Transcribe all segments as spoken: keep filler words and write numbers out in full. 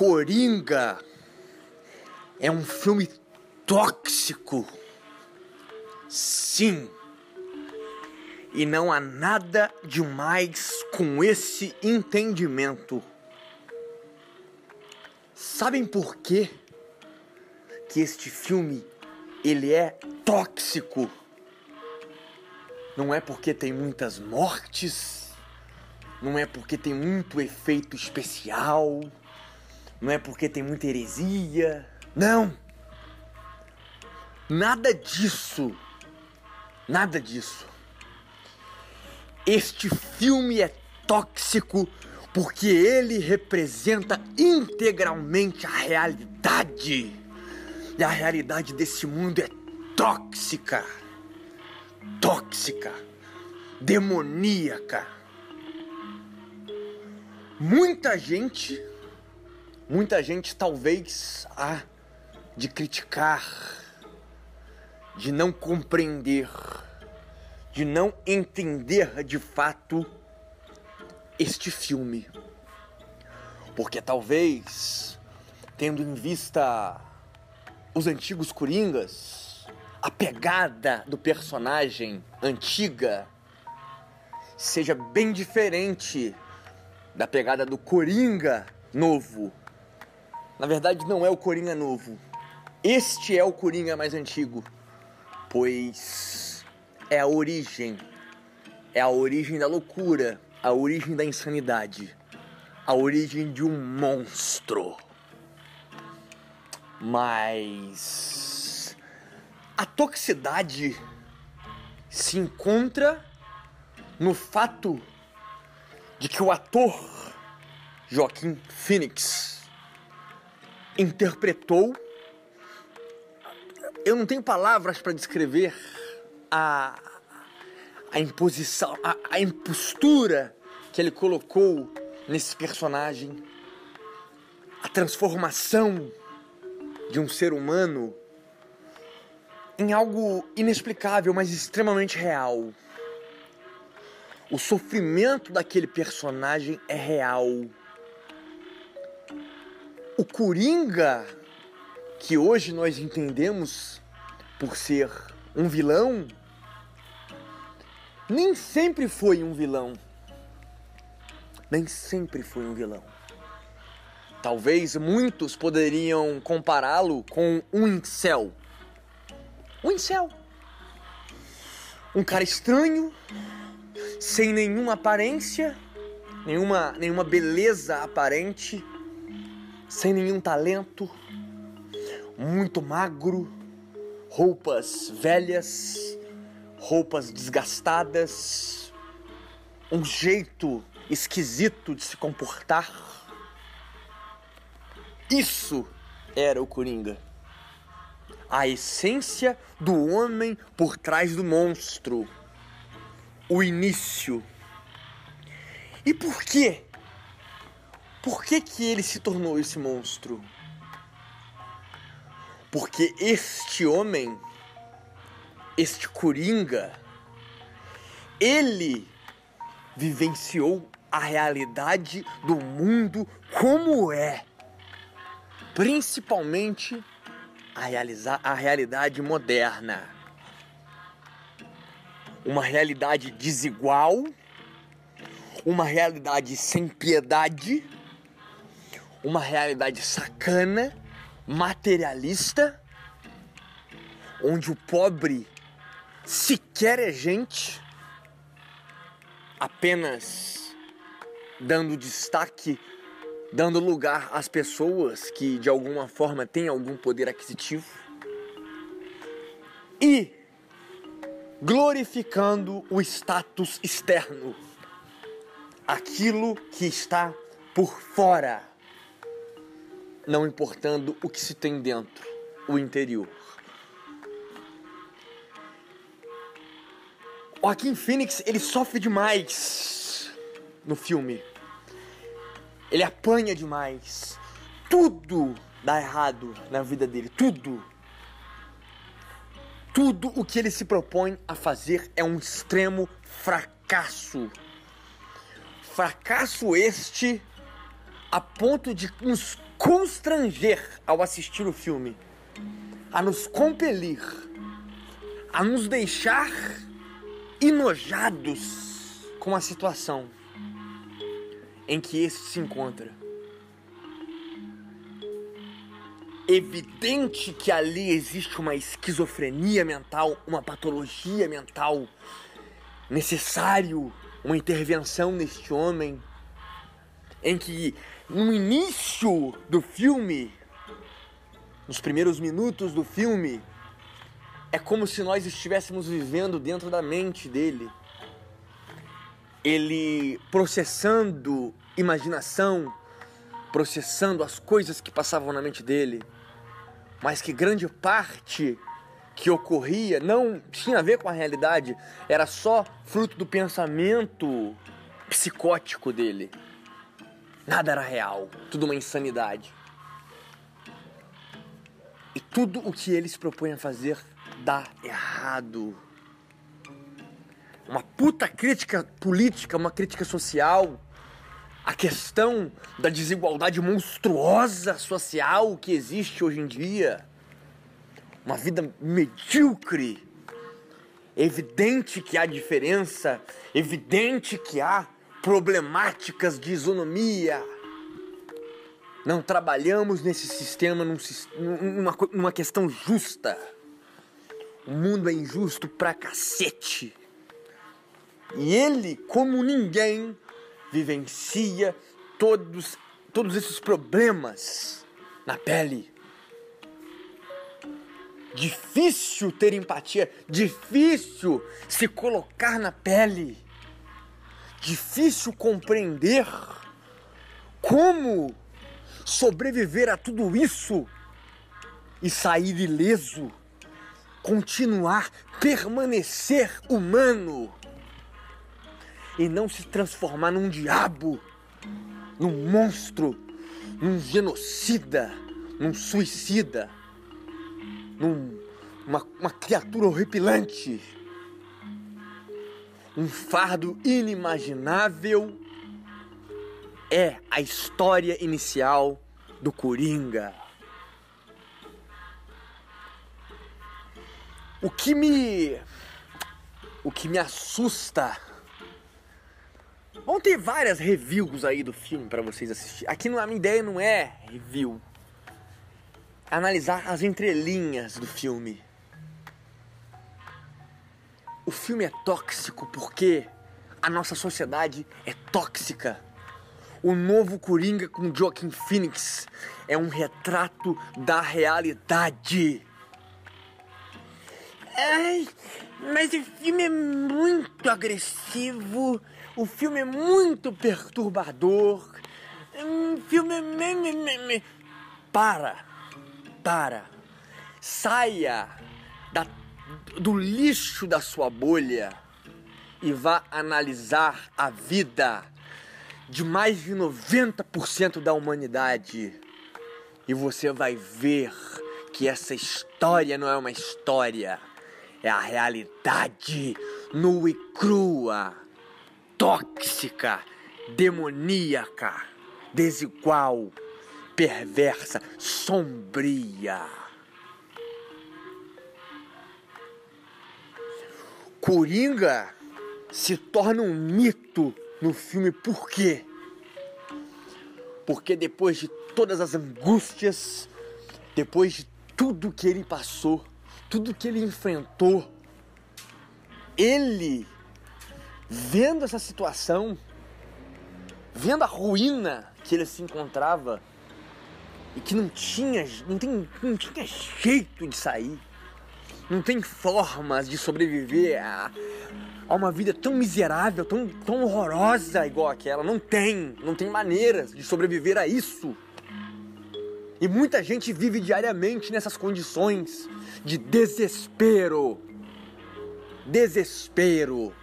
Coringa é um filme tóxico. Sim. E não há nada demais com esse entendimento. Sabem por quê que este filme ele é tóxico? Não é porque tem muitas mortes, não é porque tem muito efeito especial, não é porque tem muita heresia, não! Nada disso, nada disso. Este filme é tóxico porque ele representa integralmente a realidade. E a realidade desse mundo é tóxica, tóxica, demoníaca. Muita gente, muita gente talvez há de criticar, de não compreender, de não entender de fato este filme. Porque talvez, tendo em vista os antigos Coringas, a pegada do personagem antiga seja bem diferente da pegada do Coringa novo. Na verdade, não é o Coringa novo. Este é o Coringa mais antigo, pois é a origem, é a origem da loucura, a origem da insanidade, a origem de um monstro. Mas a toxicidade se encontra no fato de que o ator Joaquin Phoenix interpretou... Eu não tenho palavras para descrever A, a imposição, a, a impostura que ele colocou nesse personagem, a transformação de um ser humano em algo inexplicável, mas extremamente real. O sofrimento daquele personagem é real. O Coringa, que hoje nós entendemos por ser um vilão, nem sempre foi um vilão. Nem sempre foi um vilão. Talvez muitos poderiam compará-lo com um incel. Um incel. Um cara estranho, sem nenhuma aparência, nenhuma, nenhuma beleza aparente, sem nenhum talento, muito magro, roupas velhas, roupas desgastadas, um jeito esquisito de se comportar. Isso era o Coringa. A essência do homem por trás do monstro. O início. E por quê? Por que que ele se tornou esse monstro? Porque este homem, este Coringa, ele vivenciou a realidade do mundo como é. Principalmente a, realizar a realidade moderna. Uma realidade desigual, uma realidade sem piedade, uma realidade sacana, materialista, onde o pobre sequer é gente, apenas dando destaque, dando lugar às pessoas que de alguma forma têm algum poder aquisitivo, e glorificando o status externo, aquilo que está por fora, não importando o que se tem dentro, o interior. Joaquin Phoenix, ele sofre demais no filme. Ele apanha demais. Tudo dá errado na vida dele, tudo. Tudo o que ele se propõe a fazer é um extremo fracasso. Fracasso este a ponto de nos constranger ao assistir o filme, a nos compelir, a nos deixar enojados com a situação em que esse se encontra. Evidente que ali existe uma esquizofrenia mental, uma patologia mental. Necessário uma intervenção neste homem, em que no início do filme, nos primeiros minutos do filme, é como se nós estivéssemos vivendo dentro da mente dele. Ele processando imaginação, processando as coisas que passavam na mente dele. Mas que grande parte que ocorria não tinha a ver com a realidade, era só fruto do pensamento psicótico dele. Nada era real, tudo uma insanidade. E tudo o que ele se propõe a fazer dá errado. Uma puta crítica política, uma crítica social, a questão da desigualdade monstruosa social que existe hoje em dia. Uma vida medíocre. Evidente que há diferença. Evidente que há problemáticas de isonomia. Não trabalhamos nesse sistema num, numa, numa questão justa. O mundo é injusto pra cacete. E ele, como ninguém, vivencia todos, todos esses problemas na pele. Difícil ter empatia, difícil se colocar na pele, difícil compreender como sobreviver a tudo isso e sair ileso, continuar, permanecer humano e não se transformar num diabo, num monstro, num genocida, num suicida. Num, uma, uma criatura horripilante, um fardo inimaginável, é a história inicial do Coringa. O que me, o que me assusta, vão ter várias reviews aí do filme pra vocês assistirem. Aqui a minha ideia não é review. Analisar as entrelinhas do filme. O filme é tóxico porque a nossa sociedade é tóxica. O novo Coringa com Joaquin Phoenix é um retrato da realidade. Ai, mas o filme é muito agressivo, o filme é muito perturbador, o filme é... Para! Para, saia da, do lixo da sua bolha e vá analisar a vida de mais de noventa por cento da humanidade. E você vai ver que essa história não é uma história, é a realidade nua e crua, tóxica, demoníaca, desigual, perversa, sombria. Coringa se torna um mito no filme por quê? Porque depois de todas as angústias, depois de tudo que ele passou, tudo que ele enfrentou, ele, vendo essa situação, vendo a ruína que ele se encontrava, e que não tinha, não tem, não tinha jeito de sair, não tem formas de sobreviver a, a uma vida tão miserável, tão, tão horrorosa igual aquela, não tem, não tem maneiras de sobreviver a isso. E muita gente vive diariamente nessas condições de desespero, desespero.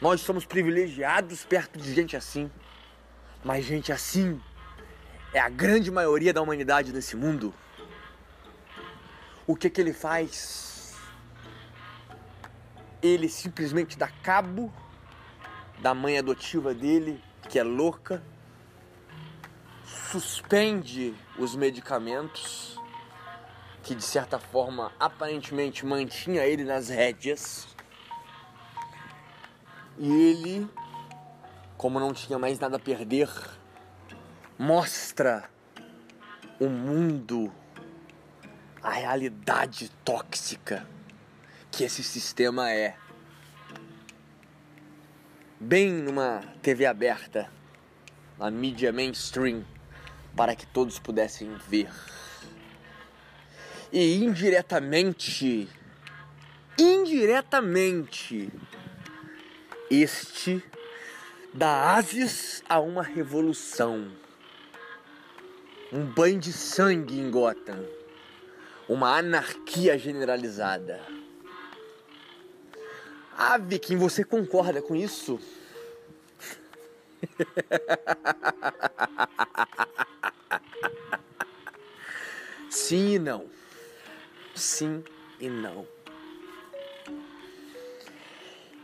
Nós somos privilegiados perto de gente assim, mas gente assim é a grande maioria da humanidade nesse mundo. O que que ele faz? Ele simplesmente dá cabo da mãe adotiva dele, que é louca, suspende os medicamentos que, de certa forma, aparentemente mantinha ele nas rédeas. E ele, como não tinha mais nada a perder, mostra o mundo, a realidade tóxica que esse sistema é. Bem numa T V aberta, na mídia mainstream, para que todos pudessem ver. E indiretamente, indiretamente, este dá ases a uma revolução, um banho de sangue em Gotham, uma anarquia generalizada. Ah, Viking, você concorda com isso? Sim e não. Sim e não.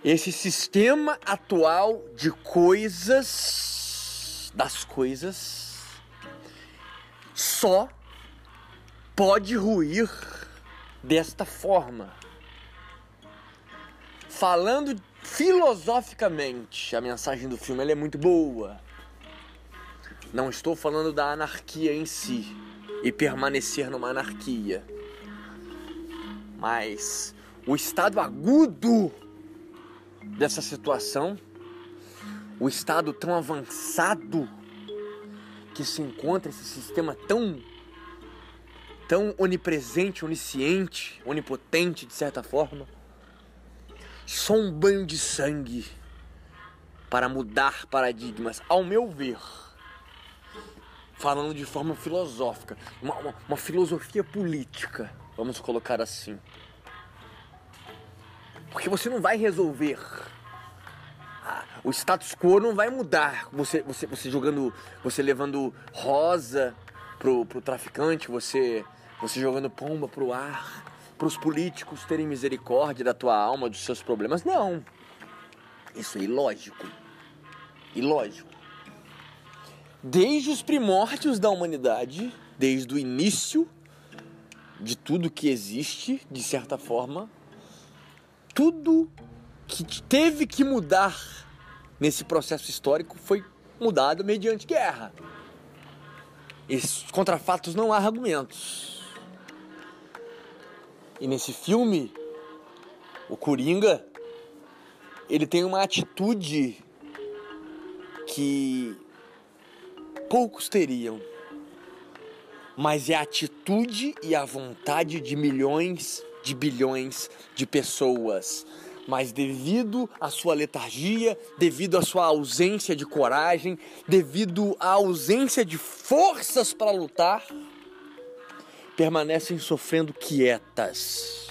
Esse sistema atual de coisas, das coisas, só pode ruir desta forma. Falando filosoficamente, a mensagem do filme ela é muito boa. Não estou falando da anarquia em si e permanecer numa anarquia, mas o estado agudo dessa situação, o estado tão avançado que se encontra esse sistema tão, tão onipresente, onisciente, onipotente de certa forma, só um banho de sangue para mudar paradigmas, ao meu ver, falando de forma filosófica, uma, uma, uma filosofia política, vamos colocar assim. Porque você não vai resolver. Ah, o status quo não vai mudar. Você, você, você jogando. Você levando rosa pro, pro traficante, você, você jogando pomba pro ar, para os políticos terem misericórdia da tua alma, dos seus problemas. Não. Isso é ilógico. Ilógico. Desde os primórdios da humanidade, desde o início de tudo que existe, de certa forma, tudo que teve que mudar nesse processo histórico foi mudado mediante guerra. E contra fatos não há argumentos. E nesse filme, o Coringa, ele tem uma atitude que poucos teriam. Mas é a atitude e a vontade de milhões, de bilhões de pessoas, mas devido à sua letargia, devido à sua ausência de coragem, devido à ausência de forças para lutar, permanecem sofrendo quietas,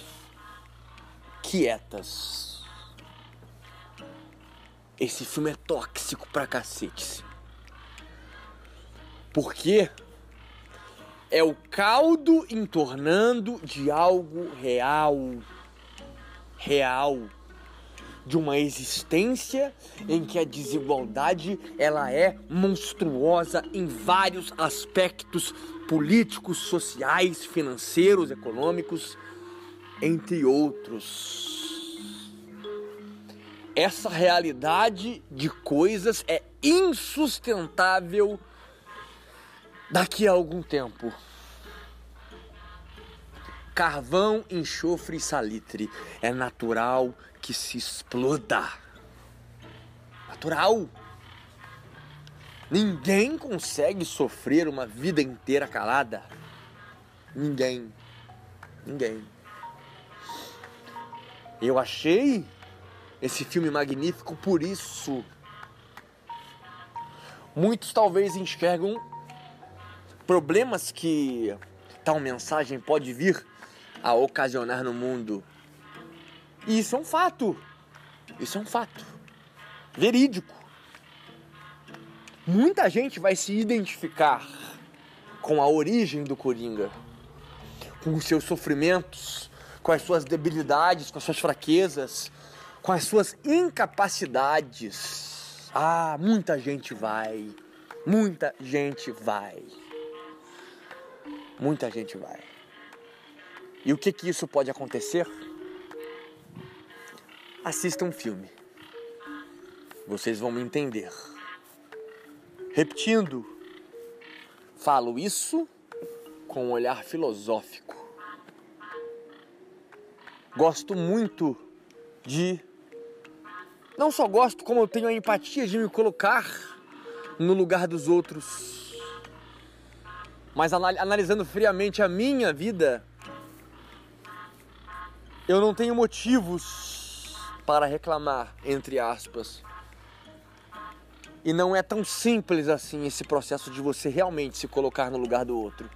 quietas. Esse filme é tóxico pra cacete, porque é o caldo entornando de algo real, real, de uma existência em que a desigualdade ela é monstruosa em vários aspectos políticos, sociais, financeiros, econômicos, entre outros. Essa realidade de coisas é insustentável daqui a algum tempo. Carvão, enxofre e salitre. É natural que se exploda. Natural. Ninguém consegue sofrer uma vida inteira calada. Ninguém. Ninguém. Eu achei esse filme magnífico por isso. Muitos talvez enxergam problemas que tal mensagem pode vir a ocasionar no mundo. E isso é um fato. Isso é um fato. Verídico. Muita gente vai se identificar com a origem do Coringa, com os seus sofrimentos, com as suas debilidades, com as suas fraquezas, com as suas incapacidades. Ah, muita gente vai. Muita gente vai. Muita gente vai. E o que que isso pode acontecer? Assista um filme. Vocês vão me entender. Repetindo, falo isso com um olhar filosófico. Gosto muito de... Não só gosto, como eu tenho a empatia de me colocar no lugar dos outros. Mas analisando friamente a minha vida, eu não tenho motivos para reclamar, entre aspas. E não é tão simples assim esse processo de você realmente se colocar no lugar do outro.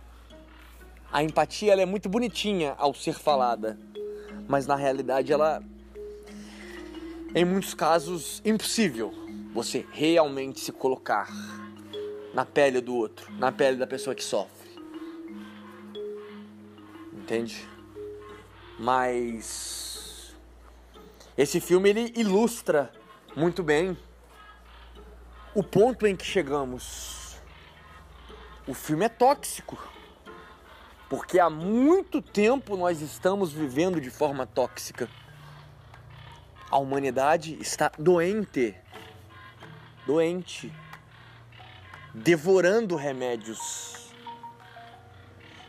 A empatia, ela é muito bonitinha ao ser falada, mas na realidade ela, em muitos casos, impossível você realmente se colocar na pele do outro, na pele da pessoa que sofre. Entende? Mas esse filme, ele ilustra muito bem o ponto em que chegamos. O filme é tóxico, porque há muito tempo nós estamos vivendo de forma tóxica. A humanidade está doente, doente, devorando remédios,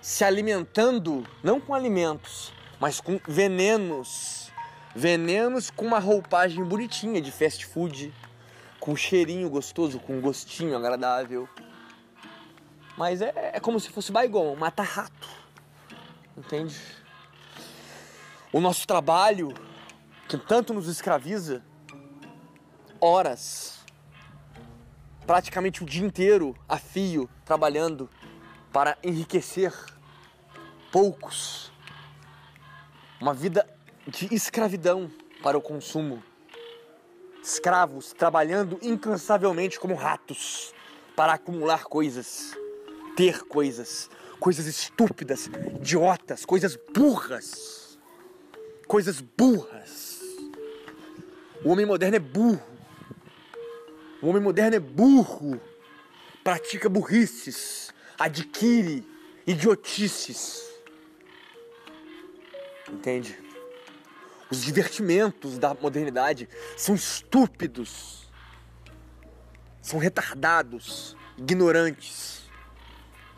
se alimentando não com alimentos, mas com venenos, venenos com uma roupagem bonitinha de fast food, com cheirinho gostoso, com gostinho agradável. Mas é, é como se fosse baigon, mata rato. Entende? O nosso trabalho, que tanto nos escraviza, horas, praticamente o dia inteiro a fio, trabalhando para enriquecer poucos. Uma vida de escravidão para o consumo. Escravos trabalhando incansavelmente como ratos para acumular coisas, ter coisas, coisas estúpidas, idiotas, coisas burras, coisas burras. O homem moderno é burro, o homem moderno é burro, pratica burrices, adquire idiotices, entende? Os divertimentos da modernidade são estúpidos, são retardados, ignorantes,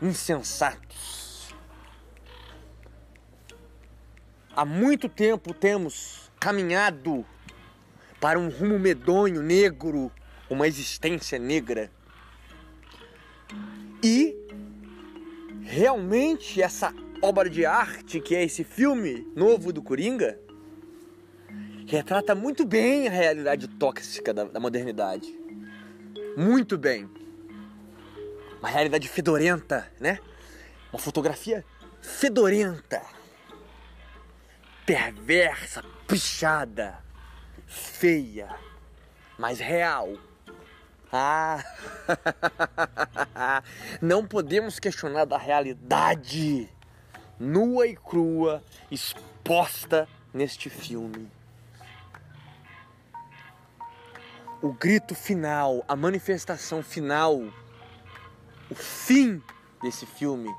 insensatos. Há muito tempo temos caminhado para um rumo medonho, negro, uma existência negra. E realmente essa obra de arte que é esse filme novo do Coringa retrata muito bem a realidade tóxica da, da modernidade. Muito bem. Uma realidade fedorenta, né? Uma fotografia fedorenta. Perversa, pichada, feia, mas real. Ah! Não podemos questionar da realidade nua e crua exposta neste filme. O grito final, a manifestação final, o fim desse filme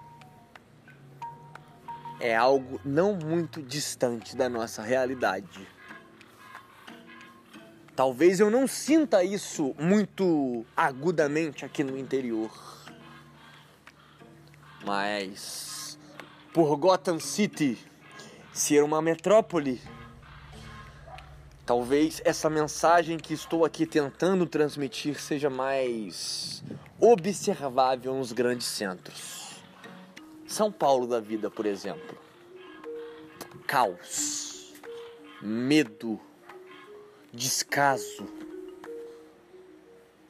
é algo não muito distante da nossa realidade. Talvez eu não sinta isso muito agudamente aqui no interior, mas por Gotham City ser uma metrópole, talvez essa mensagem que estou aqui tentando transmitir seja mais observável nos grandes centros. São Paulo da vida, por exemplo. Caos, medo, descaso,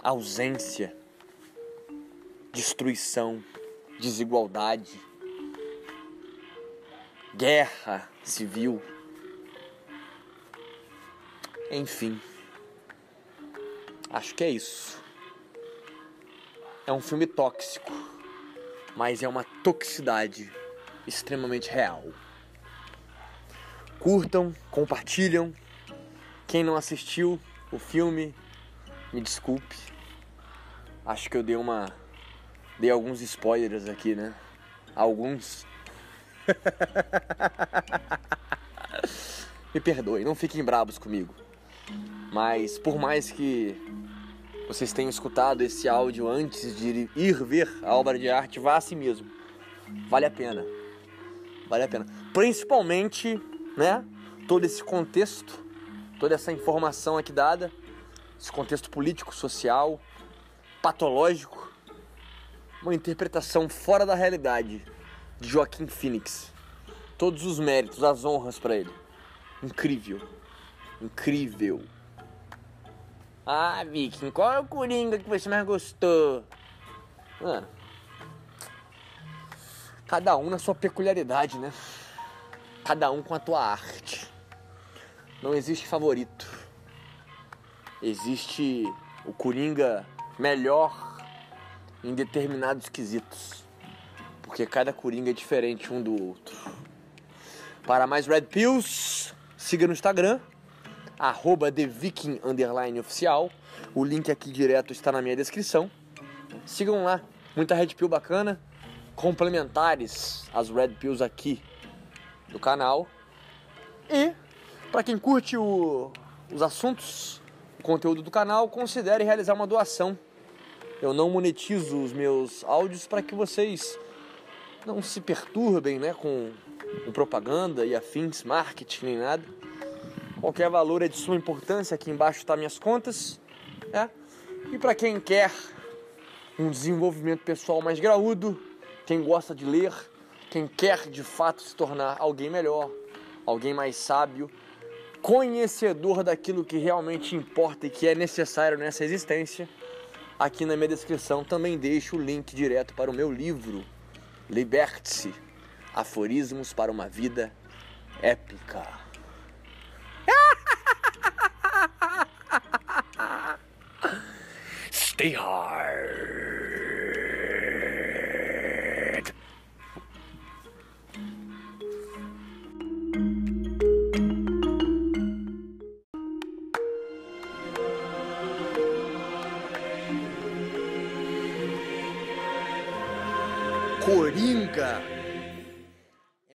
ausência, destruição, desigualdade, guerra civil. Enfim, acho que é isso. É um filme tóxico, mas é uma toxicidade extremamente real. Curtam, compartilham. Quem não assistiu o filme, me desculpe. Acho que eu dei uma Dei alguns spoilers aqui, né? Alguns. Me perdoem, não fiquem bravos comigo. Mas por mais que vocês tenham escutado esse áudio antes de ir ver a obra de arte, vá a si mesmo. Vale a pena. Vale a pena. Principalmente, né? Todo esse contexto, toda essa informação aqui dada, esse contexto político, social, patológico, uma interpretação fora da realidade de Joaquin Phoenix. Todos os méritos, as honras pra ele. Incrível. Incrível. Ah, Viking, qual é o Coringa que você mais gostou? Mano, cada um na sua peculiaridade, né? Cada um com a tua arte. Não existe favorito. Existe o Coringa melhor em determinados quesitos, porque cada Coringa é diferente um do outro. Para mais Red Pills, siga no Instagram arroba the viking underline oficial. O link aqui direto está na minha descrição. Sigam lá, muita Red Pill bacana, complementares às Red Pills aqui do canal. E para quem curte o, os assuntos, o conteúdo do canal, considere realizar uma doação. Eu não monetizo os meus áudios para que vocês não se perturbem, né, com, com propaganda e afins, marketing nem nada. Qualquer valor é de suma importância. Aqui embaixo está minhas contas, né? E para quem quer um desenvolvimento pessoal mais graúdo, quem gosta de ler, quem quer de fato se tornar alguém melhor, alguém mais sábio, conhecedor daquilo que realmente importa e que é necessário nessa existência, aqui na minha descrição também deixo o link direto para o meu livro Liberte-se, Aforismos para uma Vida Épica. Stay hard. Coringa.